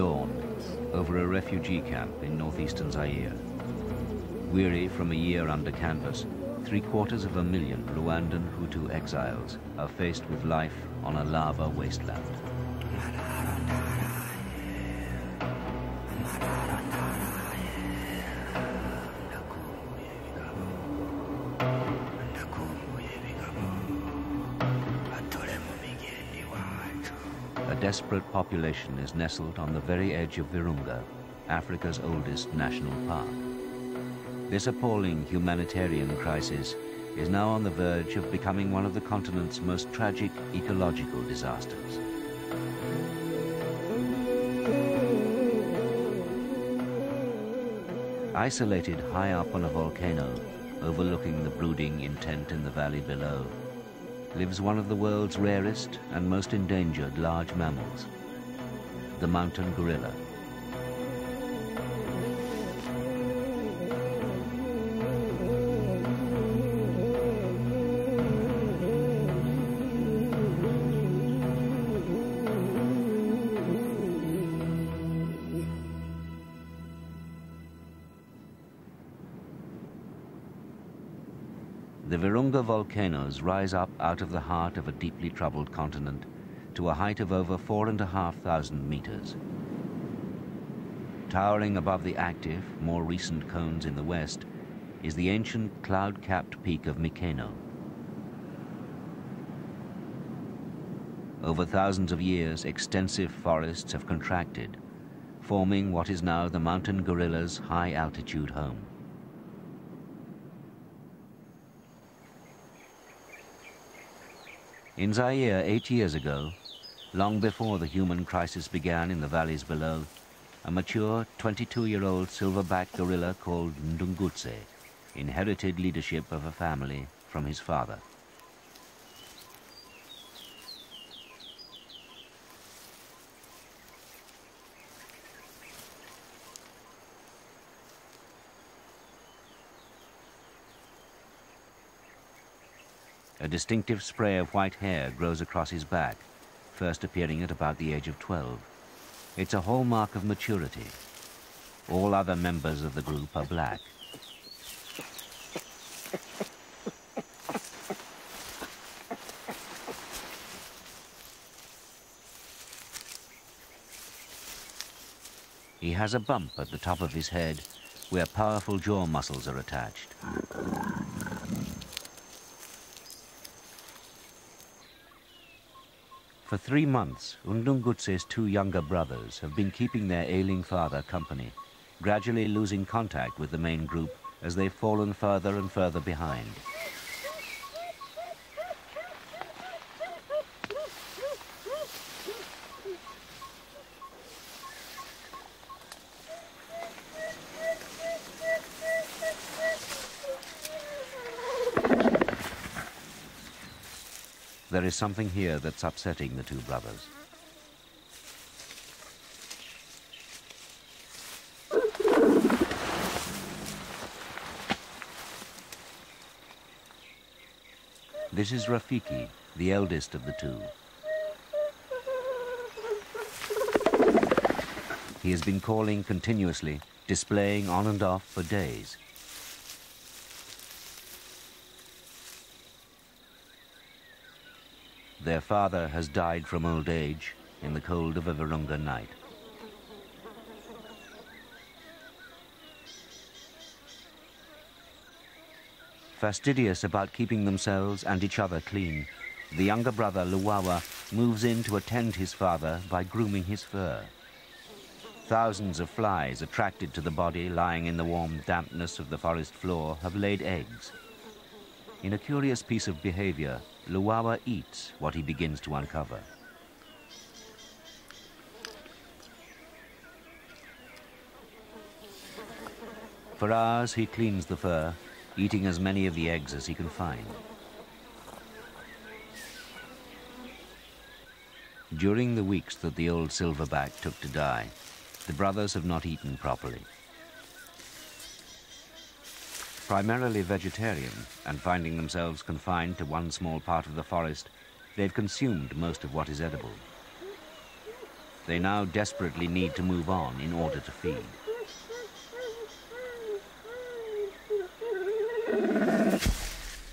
dawn over a refugee camp in northeastern Zaire. Weary from a year under canvas, 750,000 Rwandan Hutu exiles are faced with life on a lava wasteland. A desperate population is nestled on the very edge of Virunga, Africa's oldest national park. This appalling humanitarian crisis is now on the verge of becoming one of the continent's most tragic ecological disasters. Isolated high up on a volcano, overlooking the brooding intent in the valley below, lives one of the world's rarest and most endangered large mammals, the mountain gorilla. The Virunga volcanoes rise up out of the heart of a deeply troubled continent to a height of over 4,500 meters. Towering above the active, more recent cones in the west is the ancient cloud-capped peak of Mikeno. Over thousands of years, extensive forests have contracted, forming what is now the mountain gorilla's high-altitude home. In Zaire 8 years ago, long before the human crisis began in the valleys below, a mature 22-year-old silverback gorilla called Ndungutse inherited leadership of a family from his father. A distinctive spray of white hair grows across his back, first appearing at about the age of 12. It's a hallmark of maturity. All other members of the group are black. He has a bump at the top of his head where powerful jaw muscles are attached. For 3 months, Ndungutse's two younger brothers have been keeping their ailing father company, gradually losing contact with the main group as they've fallen further and further behind. There is something here that's upsetting the two brothers. This is Rafiki, the eldest of the two. He has been calling continuously, displaying on and off for days. Their father has died from old age in the cold of a Virunga night. Fastidious about keeping themselves and each other clean, the younger brother, Luawa, moves in to attend his father by grooming his fur. Thousands of flies attracted to the body lying in the warm dampness of the forest floor have laid eggs. In a curious piece of behavior, Luawa eats what he begins to uncover. For hours, he cleans the fur, eating as many of the eggs as he can find. During the weeks that the old silverback took to die, the brothers have not eaten properly. Primarily vegetarian and finding themselves confined to one small part of the forest, they've consumed most of what is edible. they now desperately need to move on in order to feed.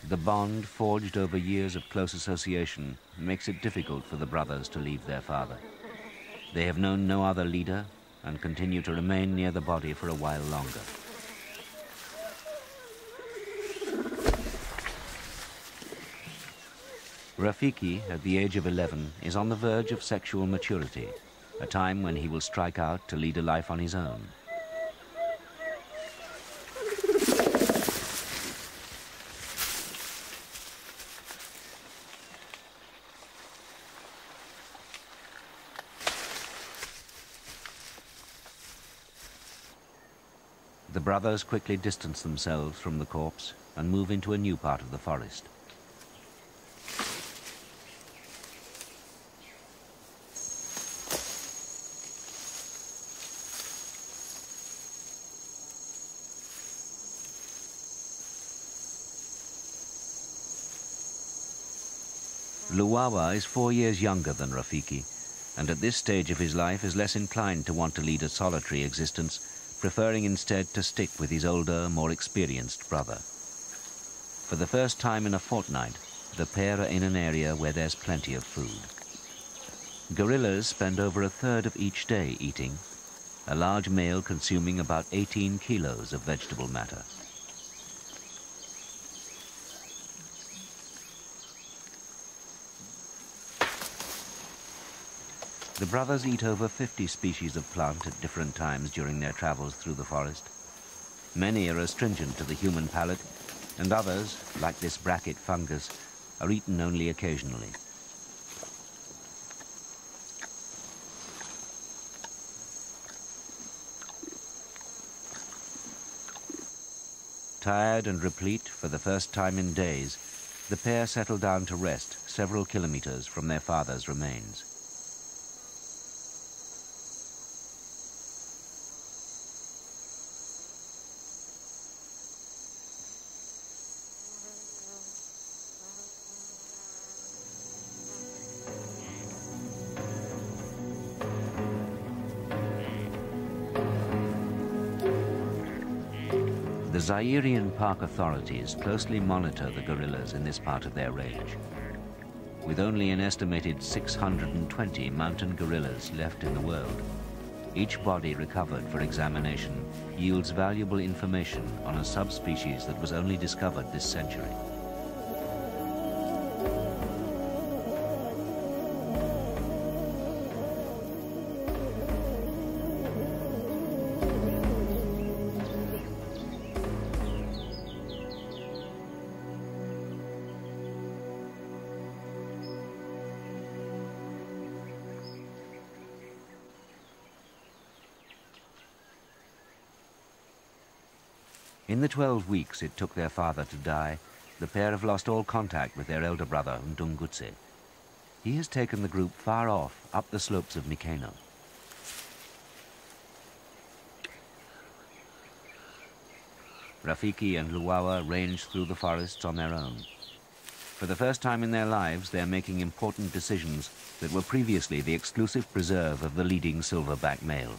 The bond forged over years of close association makes it difficult for the brothers to leave their father. They have known no other leader and continue to remain near the body for a while longer. Rafiki, at the age of 11, is on the verge of sexual maturity, a time when he will strike out to lead a life on his own. The brothers quickly distance themselves from the corpse and move into a new part of the forest. Luawa is 4 years younger than Rafiki, and at this stage of his life is less inclined to want to lead a solitary existence, preferring instead to stick with his older, more experienced brother. For the first time in a fortnight, the pair are in an area where there's plenty of food. Gorillas spend over a third of each day eating, a large male consuming about 18 kilos of vegetable matter. The brothers eat over 50 species of plant at different times during their travels through the forest. Many are astringent to the human palate, and others, like this bracket fungus, are eaten only occasionally. Tired and replete for the first time in days, the pair settle down to rest several kilometers from their father's remains. The Zairean park authorities closely monitor the gorillas in this part of their range. With only an estimated 620 mountain gorillas left in the world, each body recovered for examination yields valuable information on a subspecies that was only discovered this century. In the 12 weeks it took their father to die, the pair have lost all contact with their elder brother, Ndungutse. He has taken the group far off, up the slopes of Mikeno. Rafiki and Luawa range through the forests on their own. For the first time in their lives, they're making important decisions that were previously the exclusive preserve of the leading silverback male.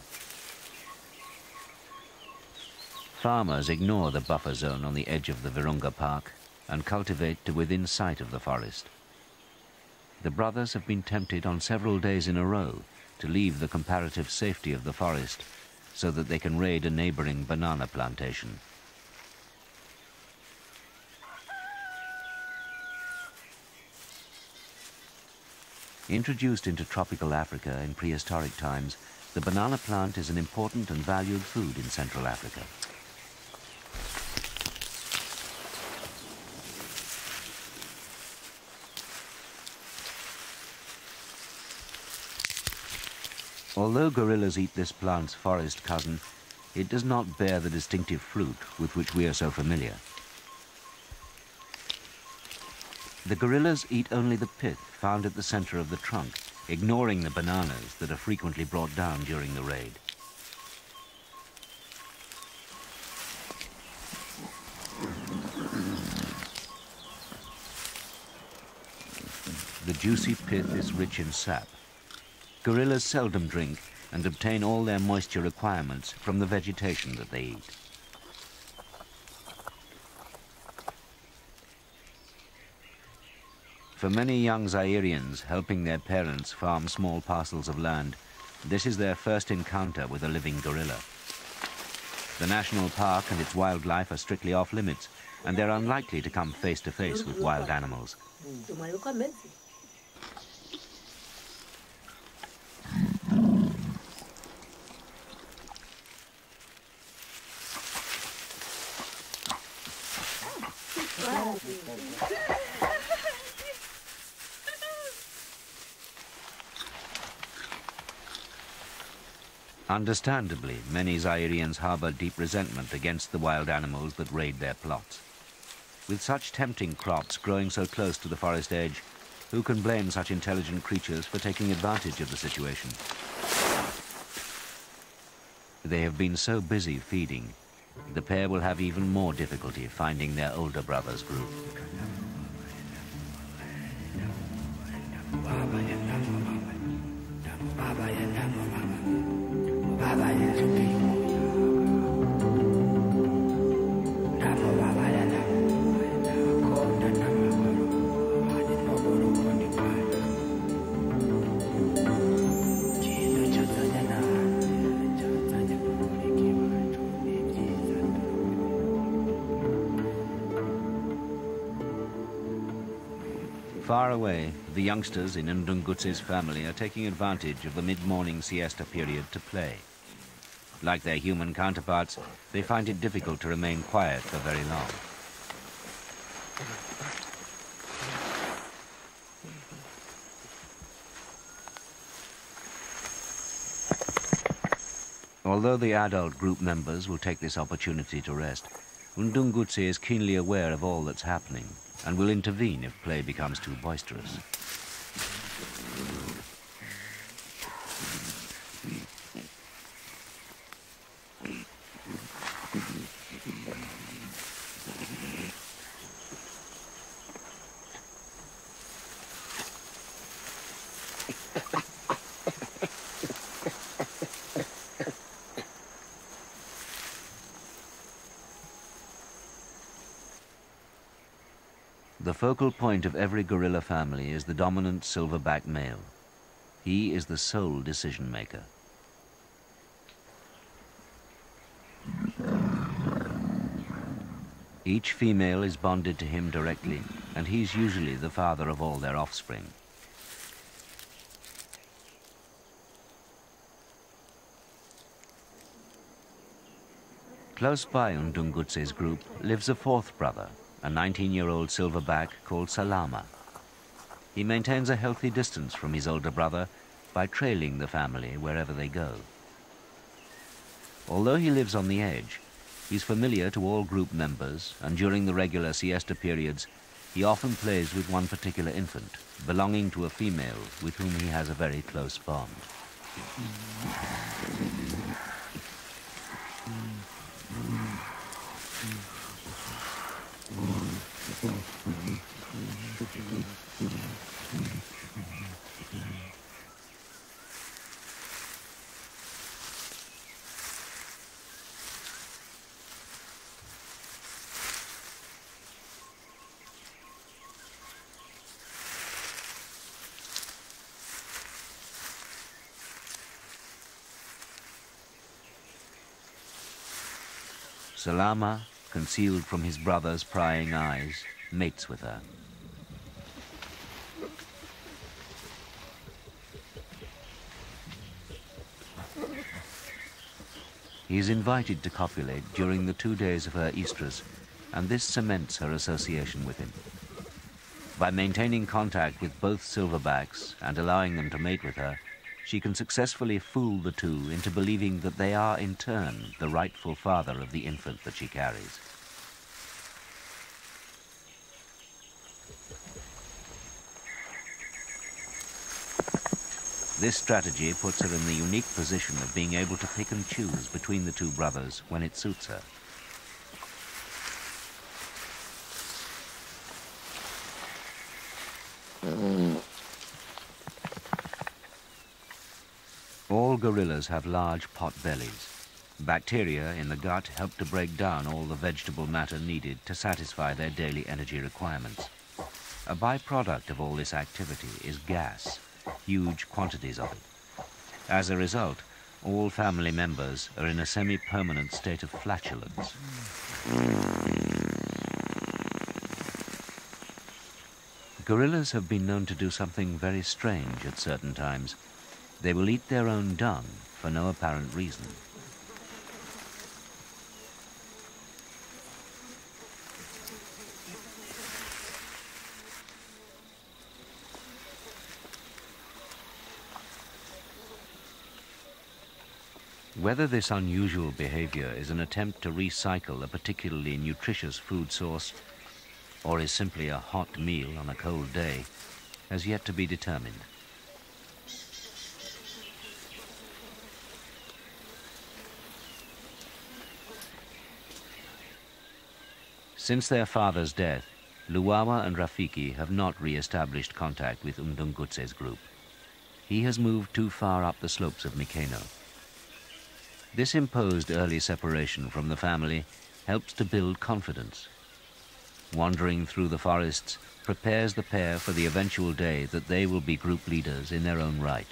Farmers ignore the buffer zone on the edge of the Virunga park and cultivate to within sight of the forest. The brothers have been tempted on several days in a row to leave the comparative safety of the forest so that they can raid a neighboring banana plantation. Introduced into tropical Africa in prehistoric times, the banana plant is an important and valued food in Central Africa. Although gorillas eat this plant's forest cousin, it does not bear the distinctive fruit with which we are so familiar. The gorillas eat only the pith found at the center of the trunk, ignoring the bananas that are frequently brought down during the raid. The juicy pith is rich in sap. Gorillas seldom drink and obtain all their moisture requirements from the vegetation that they eat. For many young Zaireans helping their parents farm small parcels of land, this is their first encounter with a living gorilla. The national park and its wildlife are strictly off limits, and they're unlikely to come face to face with wild animals. Understandably, many Zaireans harbour deep resentment against the wild animals that raid their plots. With such tempting crops growing so close to the forest edge, who can blame such intelligent creatures for taking advantage of the situation? They have been so busy feeding, the pair will have even more difficulty finding their older brother's group. Far away, the youngsters in Ndungutse's family are taking advantage of the mid-morning siesta period to play. Like their human counterparts, they find it difficult to remain quiet for very long. Although the adult group members will take this opportunity to rest, Ndungutse is keenly aware of all that's happening and will intervene if play becomes too boisterous. The focal point of every gorilla family is the dominant silverback male. He is the sole decision maker. Each female is bonded to him directly, and he's usually the father of all their offspring. Close by Ndungutse's group lives a fourth brother, a 19-year-old silverback called Salama. He maintains a healthy distance from his older brother by trailing the family wherever they go. Although he lives on the edge, he's familiar to all group members, and during the regular siesta periods, he often plays with one particular infant, belonging to a female with whom he has a very close bond. Salama, concealed from his brother's prying eyes, mates with her. He is invited to copulate during the 2 days of her estrus, and this cements her association with him. By maintaining contact with both silverbacks and allowing them to mate with her, she can successfully fool the two into believing that they are, in turn, the rightful father of the infant that she carries. This strategy puts her in the unique position of being able to pick and choose between the two brothers when it suits her. All gorillas have large pot bellies. Bacteria in the gut help to break down all the vegetable matter needed to satisfy their daily energy requirements. A byproduct of all this activity is gas, huge quantities of it. As a result, all family members are in a semi-permanent state of flatulence. Gorillas have been known to do something very strange at certain times. They will eat their own dung for no apparent reason. Whether this unusual behavior is an attempt to recycle a particularly nutritious food source or is simply a hot meal on a cold day has yet to be determined. Since their father's death, Luawa and Rafiki have not re-established contact with Ndungutse's group. He has moved too far up the slopes of Mikeno. This imposed early separation from the family helps to build confidence. Wandering through the forests prepares the pair for the eventual day that they will be group leaders in their own right.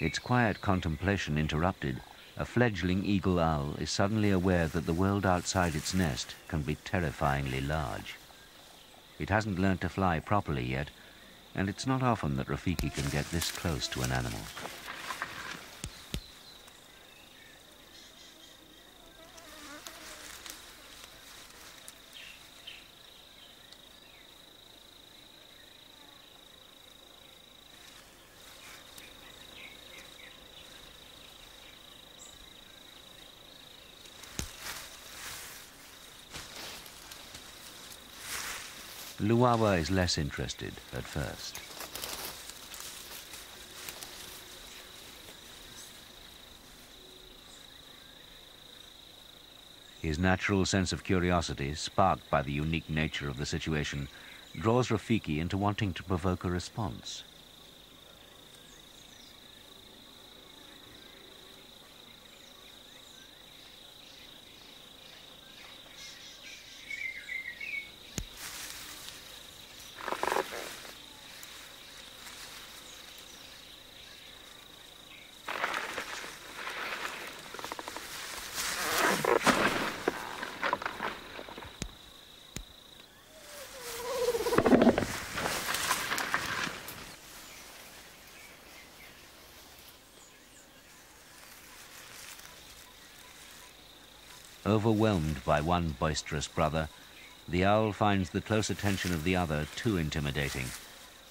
Its quiet contemplation interrupted, a fledgling eagle owl is suddenly aware that the world outside its nest can be terrifyingly large. It hasn't learned to fly properly yet, and it's not often that Rafiki can get this close to an animal. Luawa is less interested at first. His natural sense of curiosity, sparked by the unique nature of the situation, draws Rafiki into wanting to provoke a response. Overwhelmed by one boisterous brother, the owl finds the close attention of the other too intimidating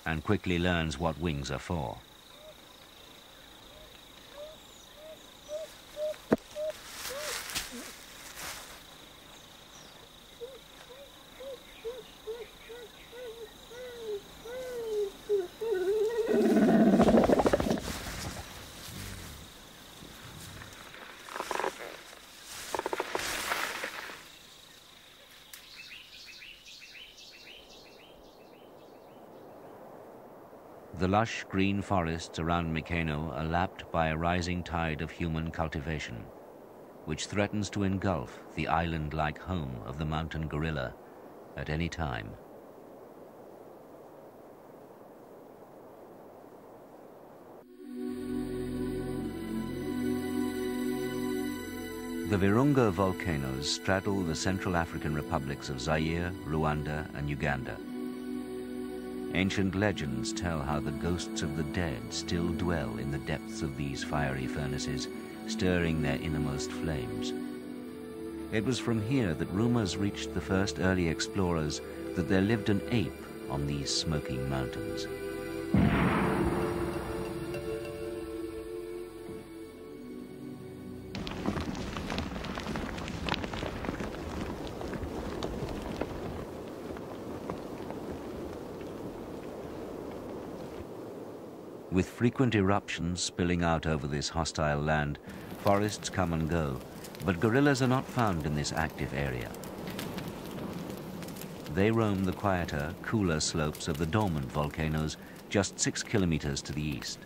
and quickly learns what wings are for. The lush green forests around Mikeno are lapped by a rising tide of human cultivation, which threatens to engulf the island-like home of the mountain gorilla at any time. The Virunga volcanoes straddle the Central African republics of Zaire, Rwanda, and Uganda. Ancient legends tell how the ghosts of the dead still dwell in the depths of these fiery furnaces, stirring their innermost flames. It was from here that rumors reached the first early explorers that there lived an ape on these smoking mountains. With frequent eruptions spilling out over this hostile land, forests come and go, But gorillas are not found in this active area. They roam the quieter, cooler slopes of the dormant volcanoes just 6 kilometers to the east.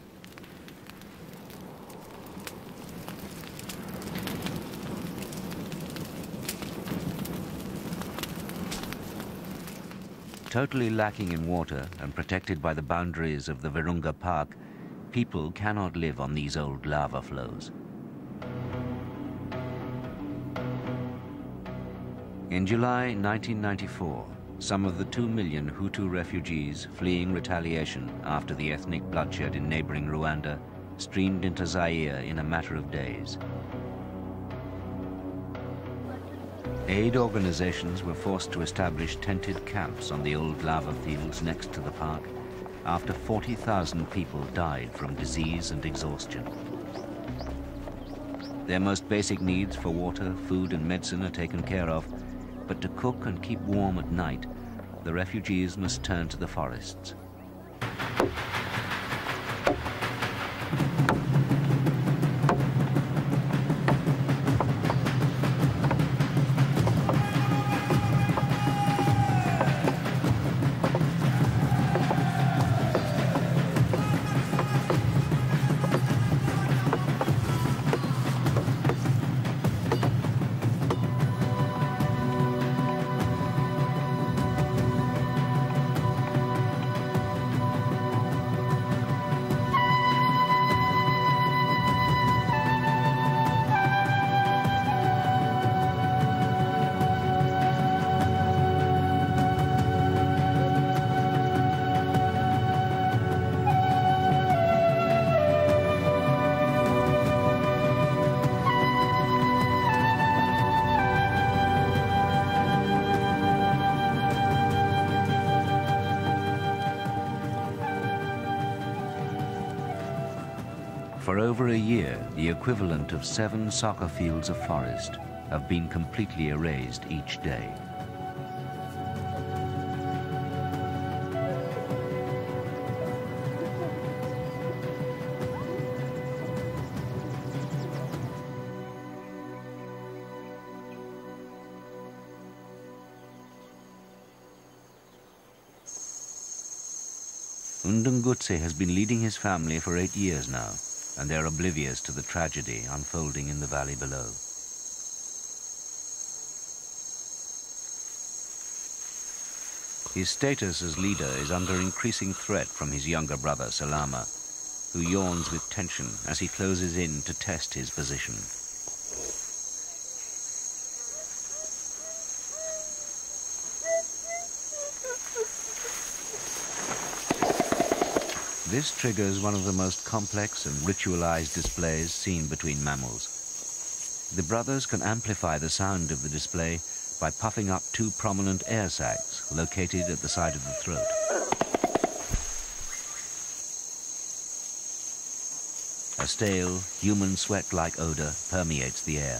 Totally lacking in water and protected by the boundaries of the Virunga Park, people cannot live on these old lava flows. In July 1994, some of the 2 million Hutu refugees fleeing retaliation after the ethnic bloodshed in neighboring Rwanda streamed into Zaire in a matter of days. Aid organizations were forced to establish tented camps on the old lava fields next to the park after 40,000 people died from disease and exhaustion. Their most basic needs for water, food and medicine are taken care of, but to cook and keep warm at night, the refugees must turn to the forests. For over a year, the equivalent of 7 soccer fields of forest have been completely erased each day. Ndungutse has been leading his family for 8 years now, and they're oblivious to the tragedy unfolding in the valley below. His status as leader is under increasing threat from his younger brother, Salama, who yawns with tension as he closes in to test his position. This triggers one of the most complex and ritualized displays seen between mammals. The brothers can amplify the sound of the display by puffing up 2 prominent air sacs located at the side of the throat. A stale, human sweat-like odor permeates the air.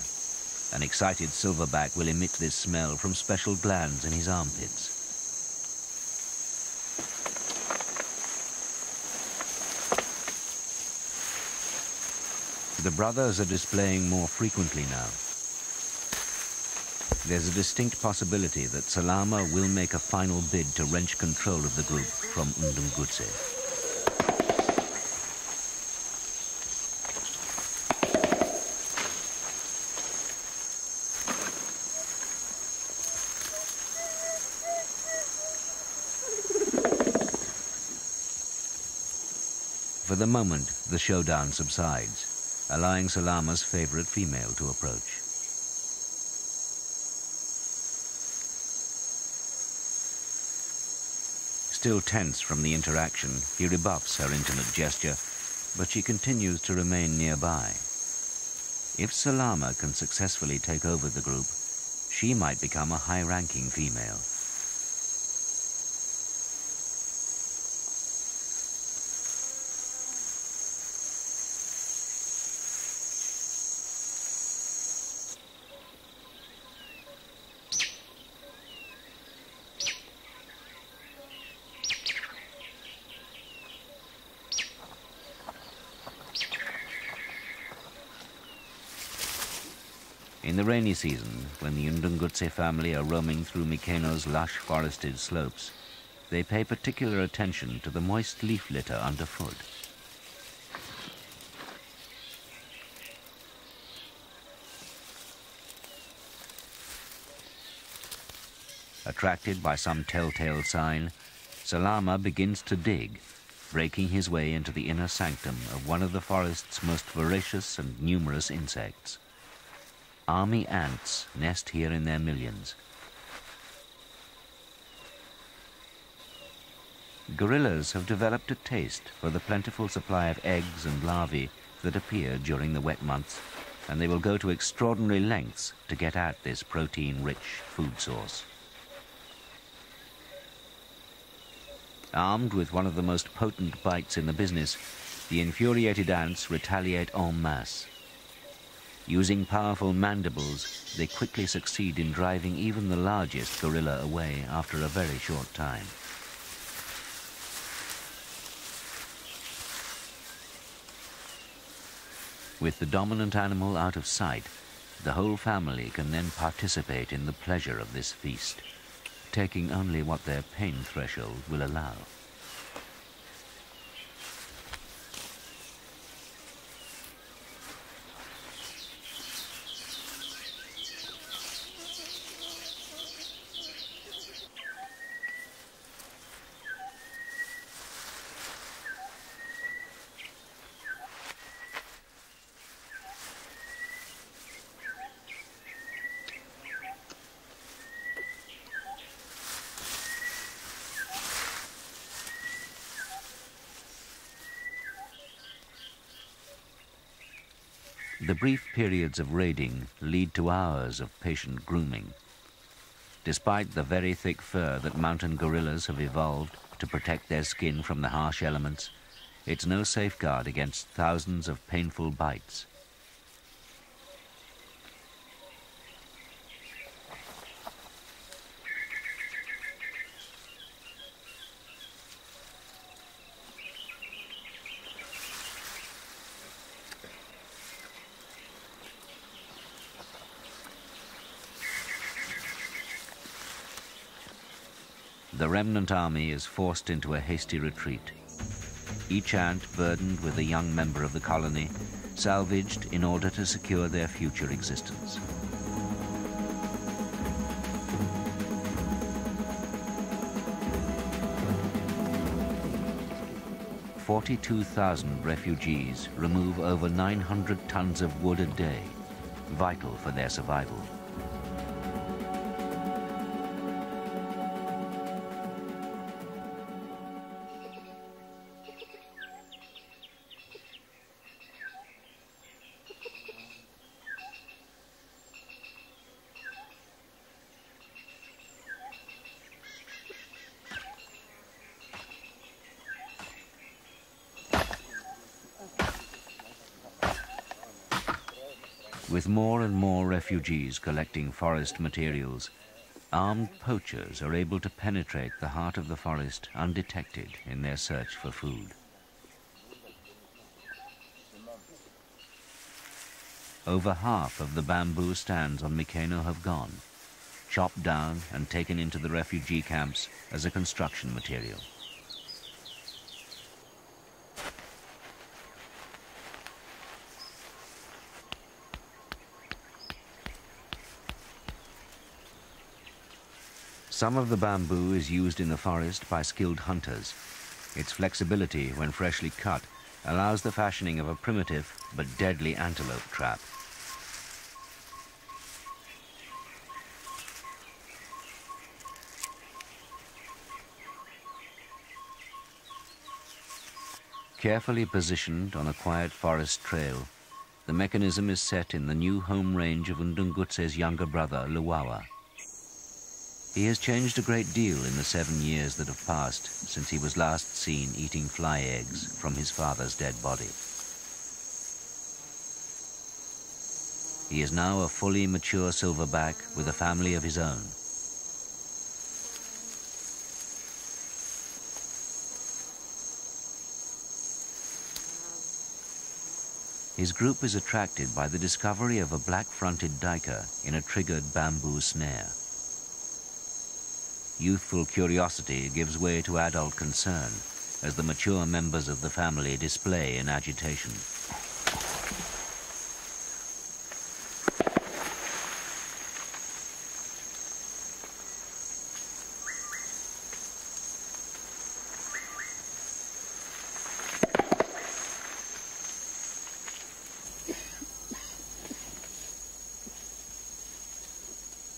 An excited silverback will emit this smell from special glands in his armpits. The brothers are displaying more frequently now. There's a distinct possibility that Salama will make a final bid to wrench control of the group from Ndungutse. For the moment, the showdown subsides, allowing Salama's favorite female to approach. Still tense from the interaction, he rebuffs her intimate gesture, but she continues to remain nearby. If Salama can successfully take over the group, she might become a high-ranking female. In the rainy season, when the Ndungutse family are roaming through Mikeno's lush forested slopes, they pay particular attention to the moist leaf litter underfoot. Attracted by some telltale sign, Salama begins to dig, breaking his way into the inner sanctum of one of the forest's most voracious and numerous insects. Army ants nest here in their millions. Gorillas have developed a taste for the plentiful supply of eggs and larvae that appear during the wet months, and they will go to extraordinary lengths to get at this protein-rich food source. Armed with one of the most potent bites in the business, the infuriated ants retaliate en masse. Using powerful mandibles, they quickly succeed in driving even the largest gorilla away after a very short time. With the dominant animal out of sight, the whole family can then participate in the pleasure of this feast, taking only what their pain threshold will allow. The brief periods of raiding lead to hours of patient grooming. Despite the very thick fur that mountain gorillas have evolved to protect their skin from the harsh elements, it's no safeguard against thousands of painful bites. The remnant army is forced into a hasty retreat. Each ant burdened with a young member of the colony, salvaged in order to secure their future existence. $42,000 refugees remove over 900 tons of wood a day, vital for their survival. With more and more refugees collecting forest materials, armed poachers are able to penetrate the heart of the forest undetected in their search for food. Over half of the bamboo stands on Mikeno have gone, chopped down and taken into the refugee camps as a construction material. Some of the bamboo is used in the forest by skilled hunters. Its flexibility, when freshly cut, allows the fashioning of a primitive but deadly antelope trap. Carefully positioned on a quiet forest trail, the mechanism is set in the new home range of Ndungutse's younger brother, Luawa. He has changed a great deal in the 7 years that have passed since he was last seen eating fly eggs from his father's dead body. He is now a fully mature silverback with a family of his own. His group is attracted by the discovery of a black-fronted duiker in a triggered bamboo snare. Youthful curiosity gives way to adult concern as the mature members of the family display in agitation.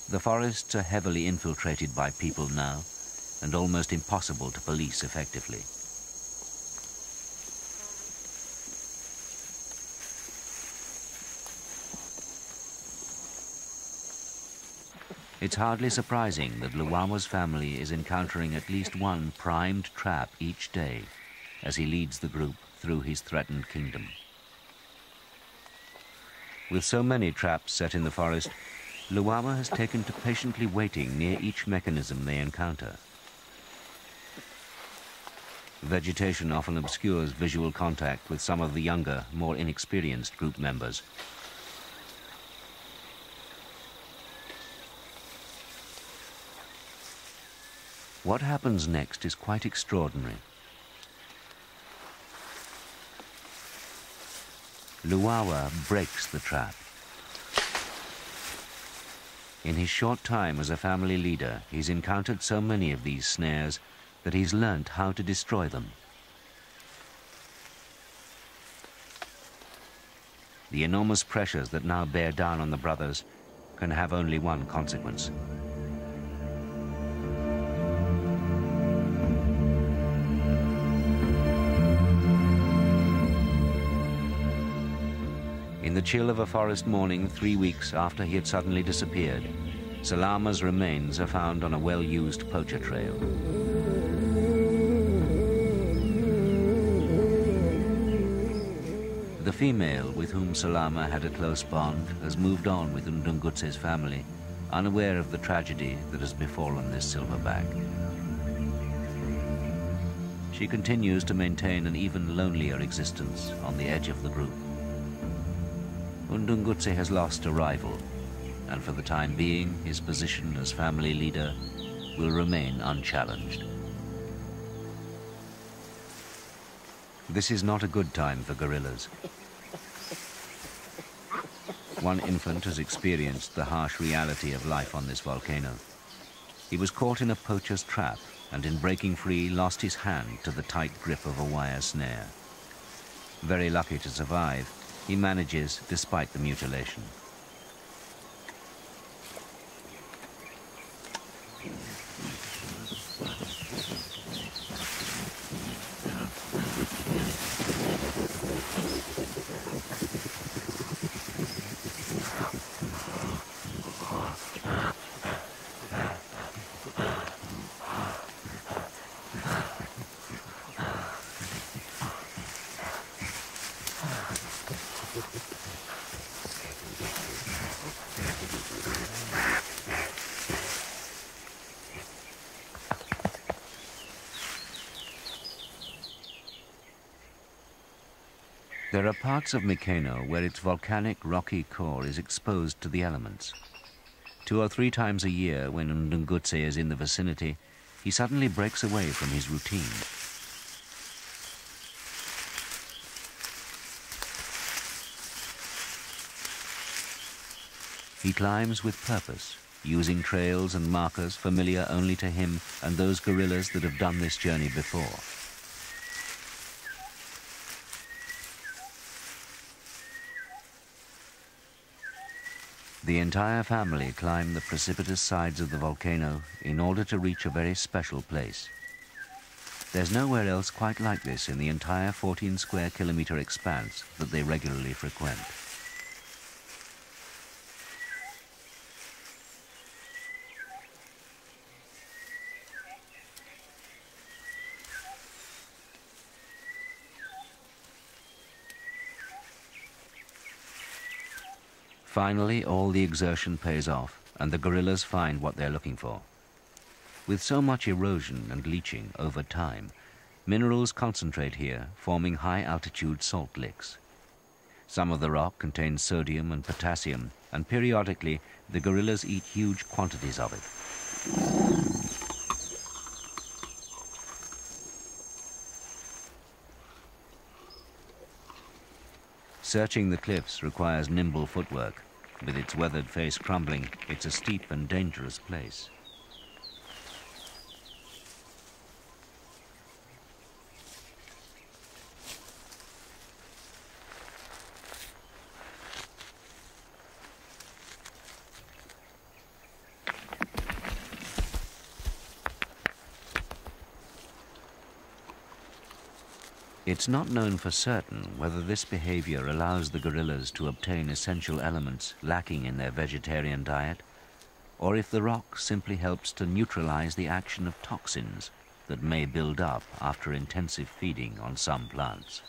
The forests are heavily infiltrated by people now and almost impossible to police effectively. It's hardly surprising that Luawa's family is encountering at least one primed trap each day as he leads the group through his threatened kingdom. With so many traps set in the forest, Luawa has taken to patiently waiting near each mechanism they encounter. Vegetation often obscures visual contact with some of the younger, more inexperienced group members. What happens next is quite extraordinary. Luawa breaks the trap. In his short time as a family leader, he's encountered so many of these snares that he's learned how to destroy them. The enormous pressures that now bear down on the brothers can have only one consequence. In the chill of a forest morning 3 weeks after he had suddenly disappeared, Salama's remains are found on a well-used poacher trail. The female with whom Salama had a close bond has moved on with Ndungutse's family, unaware of the tragedy that has befallen this silverback. She continues to maintain an even lonelier existence on the edge of the group. Ndungutse has lost a rival, and for the time being, his position as family leader will remain unchallenged. This is not a good time for gorillas. One infant has experienced the harsh reality of life on this volcano. He was caught in a poacher's trap, and in breaking free, lost his hand to the tight grip of a wire snare. Very lucky to survive, he manages despite the mutilation. There are parts of Mikeno where its volcanic rocky core is exposed to the elements. 2 or 3 times a year, when Ndungutse is in the vicinity, he suddenly breaks away from his routine. He climbs with purpose, using trails and markers familiar only to him and those gorillas that have done this journey before. The entire family climbed the precipitous sides of the volcano in order to reach a very special place. There's nowhere else quite like this in the entire 14 square kilometer expanse that they regularly frequent. Finally, all the exertion pays off, and the gorillas find what they're looking for. With so much erosion and leaching over time, minerals concentrate here, forming high-altitude salt licks. Some of the rock contains sodium and potassium, and periodically the gorillas eat huge quantities of it. Searching the cliffs requires nimble footwork. With its weathered face crumbling, it's a steep and dangerous place. It's not known for certain whether this behavior allows the gorillas to obtain essential elements lacking in their vegetarian diet, or if the rock simply helps to neutralize the action of toxins that may build up after intensive feeding on some plants.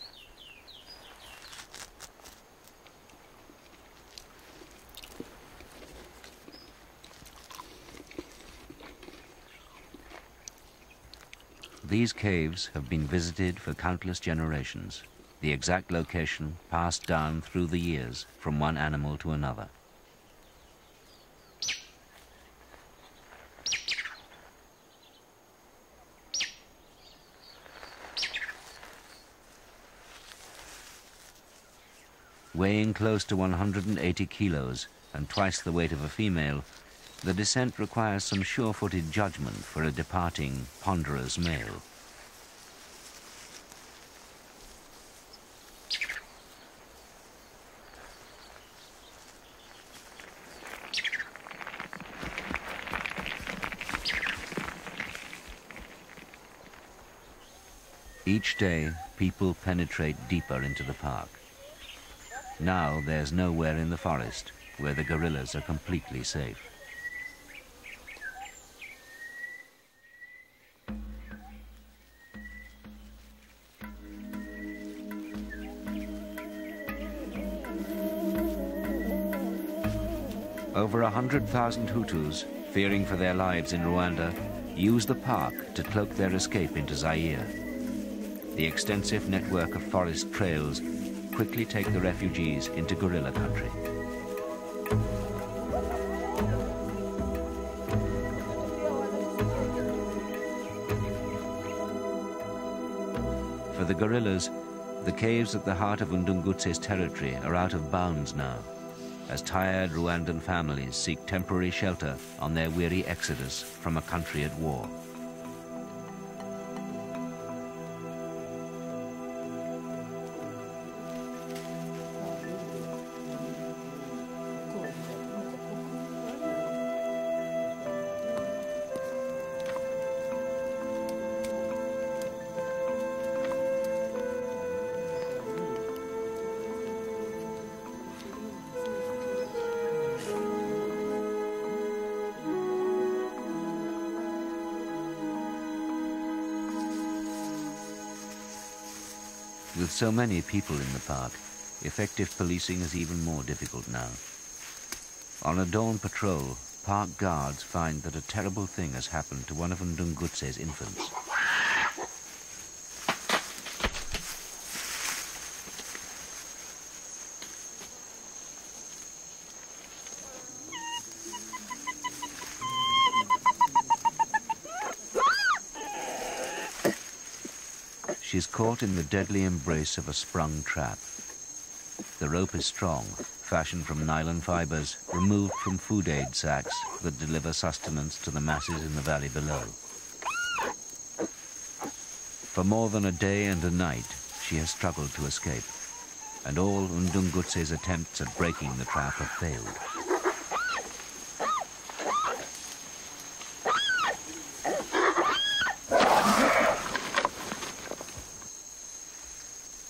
These caves have been visited for countless generations, the exact location passed down through the years from one animal to another. Weighing close to 180 kilos and twice the weight of a female, the descent requires some sure-footed judgment for a departing, ponderous male. Each day, people penetrate deeper into the park. Now there's nowhere in the forest where the gorillas are completely safe. Over 100,000 Hutus, fearing for their lives in Rwanda, use the park to cloak their escape into Zaire. The extensive network of forest trails quickly take the refugees into guerrilla country. For the guerrillas, the caves at the heart of Ndungutse's territory are out of bounds now, as tired Rwandan families seek temporary shelter on their weary exodus from a country at war. With so many people in the park, effective policing is even more difficult now. On a dawn patrol, park guards find that a terrible thing has happened to one of Ndungutse's infants. She's caught in the deadly embrace of a sprung trap. The rope is strong, fashioned from nylon fibers, removed from food aid sacks that deliver sustenance to the masses in the valley below. For more than a day and a night, she has struggled to escape, and all Ndungutse's attempts at breaking the trap have failed.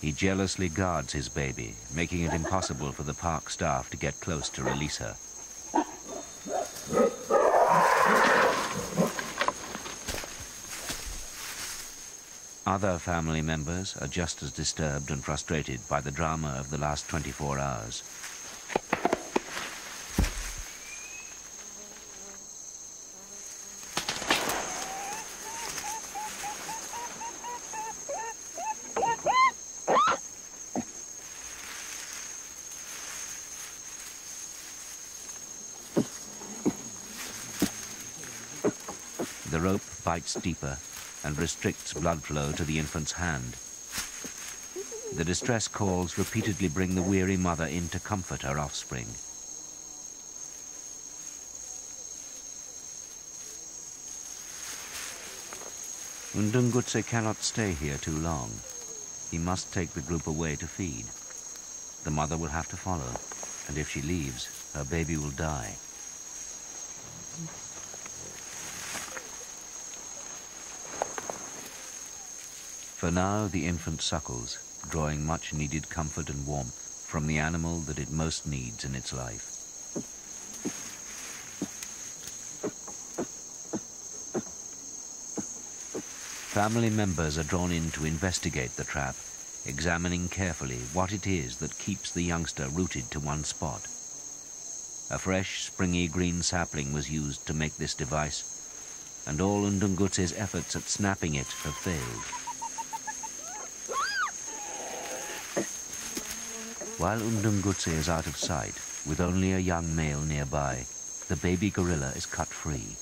He jealously guards his baby, making it impossible for the park staff to get close to release her. Other family members are just as disturbed and frustrated by the drama of the last 24 hours. The rope bites deeper and restricts blood flow to the infant's hand. The distress calls repeatedly bring the weary mother in to comfort her offspring. Ndungutse cannot stay here too long. He must take the group away to feed. The mother will have to follow, and if she leaves, her baby will die. For now, the infant suckles, drawing much needed comfort and warmth from the animal that it most needs in its life. Family members are drawn in to investigate the trap, examining carefully what it is that keeps the youngster rooted to one spot. A fresh, springy green sapling was used to make this device, and all Ndungutse's efforts at snapping it have failed. While Ndungutse is out of sight, with only a young male nearby, the baby gorilla is cut free.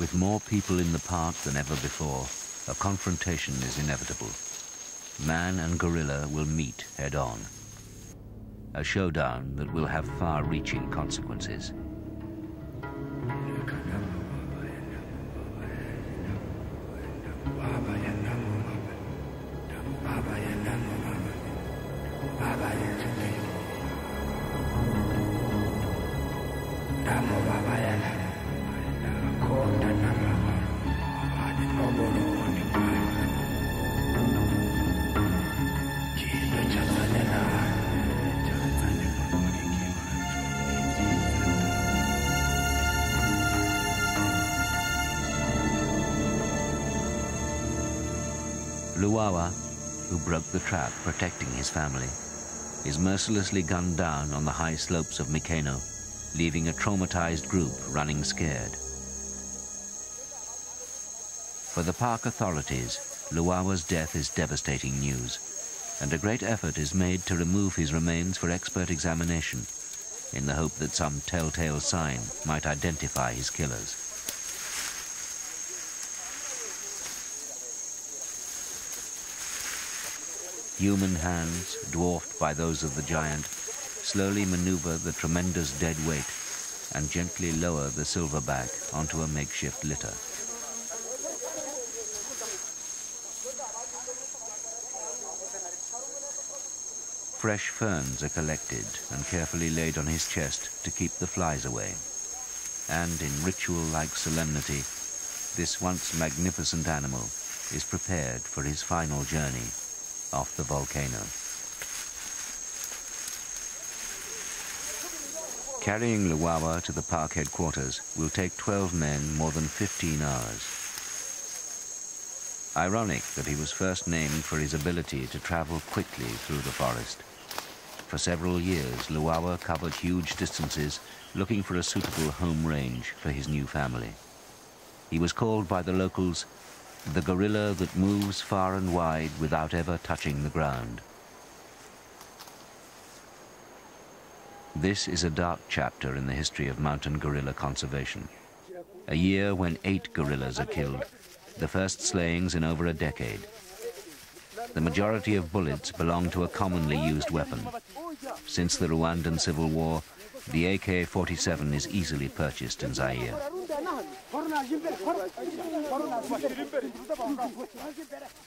With more people in the park than ever before, a confrontation is inevitable. Man and gorilla will meet head-on. A showdown that will have far-reaching consequences. Luawa, who broke the trap protecting his family, is mercilessly gunned down on the high slopes of Mikeno, leaving a traumatized group running scared. For the park authorities, Luawa's death is devastating news, and a great effort is made to remove his remains for expert examination, in the hope that some telltale sign might identify his killers. Human hands, dwarfed by those of the giant, slowly maneuver the tremendous dead weight and gently lower the silverback onto a makeshift litter. Fresh ferns are collected and carefully laid on his chest to keep the flies away. And in ritual-like solemnity, this once magnificent animal is prepared for his final journey off the volcano. Carrying Luawa to the park headquarters will take 12 men more than 15 hours. Ironic that he was first named for his ability to travel quickly through the forest. For several years, Luawa covered huge distances looking for a suitable home range for his new family. He was called by the locals the gorilla that moves far and wide without ever touching the ground. This is a dark chapter in the history of mountain gorilla conservation. A year when 8 gorillas are killed, the first slayings in over a decade. The majority of bullets belong to a commonly used weapon. Since the Rwandan Civil War, the AK-47 is easily purchased in Zaire.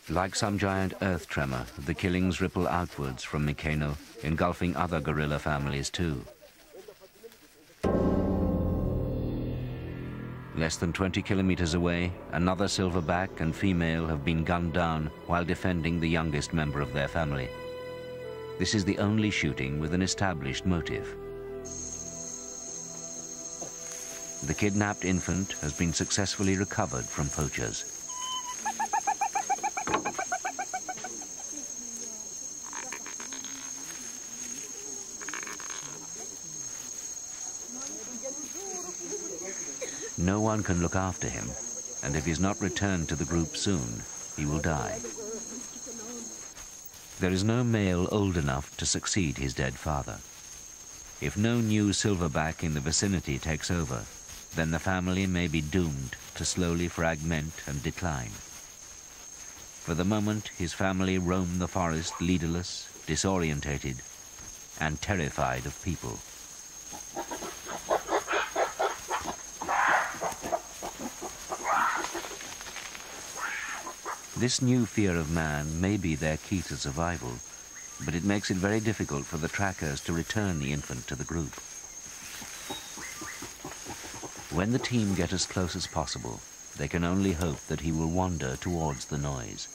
Like some giant earth tremor, the killings ripple outwards from Mikeno, engulfing other gorilla families too. Less than 20 kilometers away, another silverback and female have been gunned down while defending the youngest member of their family. This is the only shooting with an established motive. The kidnapped infant has been successfully recovered from poachers. No one can look after him, and if he's not returned to the group soon, he will die. There is no male old enough to succeed his dead father. If no new silverback in the vicinity takes over, then the family may be doomed to slowly fragment and decline. For the moment, his family roam the forest leaderless, disorientated, and terrified of people. This new fear of man may be their key to survival, but it makes it very difficult for the trackers to return the infant to the group. When the team get as close as possible, they can only hope that he will wander towards the noise.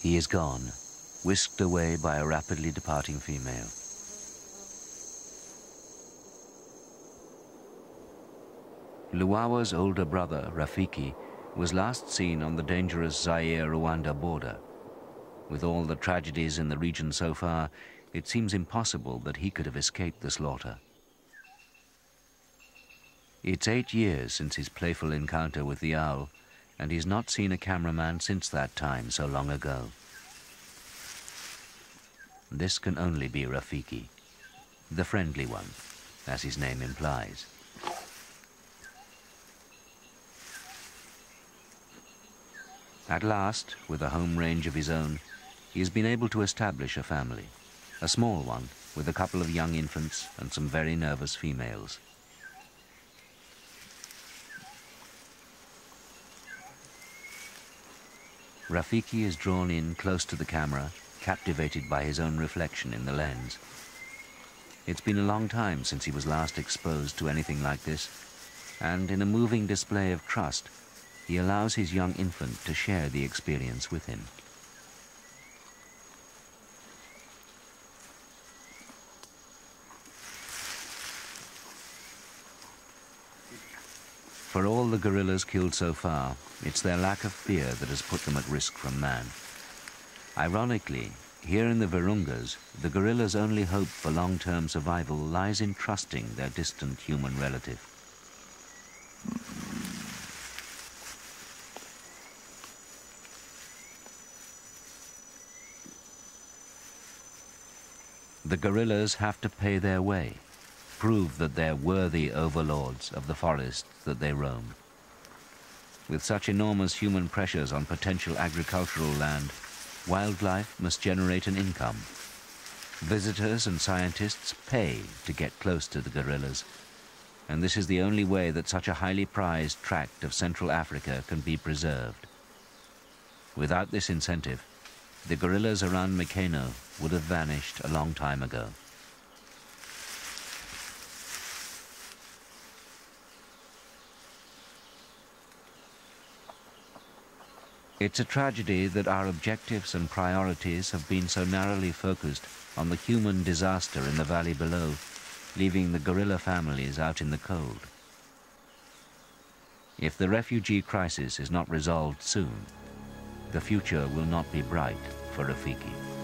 He is gone, whisked away by a rapidly departing female. Luawa's older brother, Rafiki, was last seen on the dangerous Zaire-Rwanda border. With all the tragedies in the region so far, it seems impossible that he could have escaped the slaughter. It's 8 years since his playful encounter with the owl, and he's not seen a cameraman since that time so long ago. This can only be Rafiki, the friendly one, as his name implies. At last, with a home range of his own, he's been able to establish a family, a small one with a couple of young infants and some very nervous females. Rafiki is drawn in close to the camera, captivated by his own reflection in the lens. It's been a long time since he was last exposed to anything like this, and in a moving display of trust, he allows his young infant to share the experience with him. For all the gorillas killed so far, it's their lack of fear that has put them at risk from man. Ironically, here in the Virungas, the gorillas' only hope for long-term survival lies in trusting their distant human relative. The gorillas have to pay their way, prove that they're worthy overlords of the forests that they roam. With such enormous human pressures on potential agricultural land, wildlife must generate an income. Visitors and scientists pay to get close to the gorillas, and this is the only way that such a highly prized tract of Central Africa can be preserved. Without this incentive, the gorillas around Mikeno would have vanished a long time ago. It's a tragedy that our objectives and priorities have been so narrowly focused on the human disaster in the valley below, leaving the gorilla families out in the cold. If the refugee crisis is not resolved soon, the future will not be bright for Rafiki.